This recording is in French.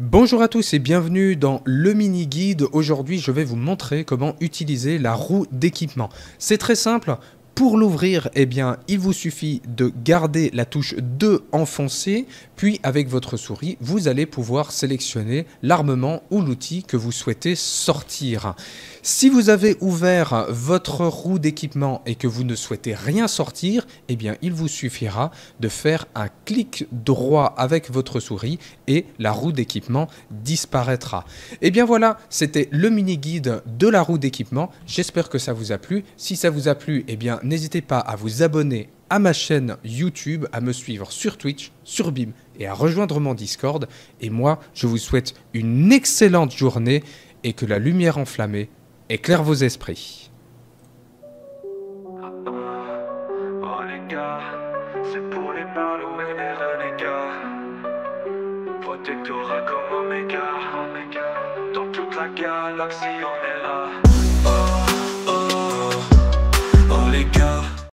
Bonjour à tous et bienvenue dans le mini-guide. Aujourd'hui, je vais vous montrer comment utiliser la roue d'équipement. C'est très simple. Pour l'ouvrir, eh bien, il vous suffit de garder la touche 2 enfoncée, puis avec votre souris, vous allez pouvoir sélectionner l'armement ou l'outil que vous souhaitez sortir. Si vous avez ouvert votre roue d'équipement et que vous ne souhaitez rien sortir, eh bien, il vous suffira de faire un clic droit avec votre souris et la roue d'équipement disparaîtra. Eh bien voilà, c'était le mini-guide de la roue d'équipement. J'espère que ça vous a plu. Si ça vous a plu, eh bien, n'hésitez pas à vous abonner à ma chaîne YouTube, à me suivre sur Twitch, sur Beam et à rejoindre mon Discord. Et moi, je vous souhaite une excellente journée et que la lumière enflammée éclaire vos esprits. Oh les gars, c'est pour les ballots et les renégats. Protectorat comme Omega. Dans toute la galaxie on est là.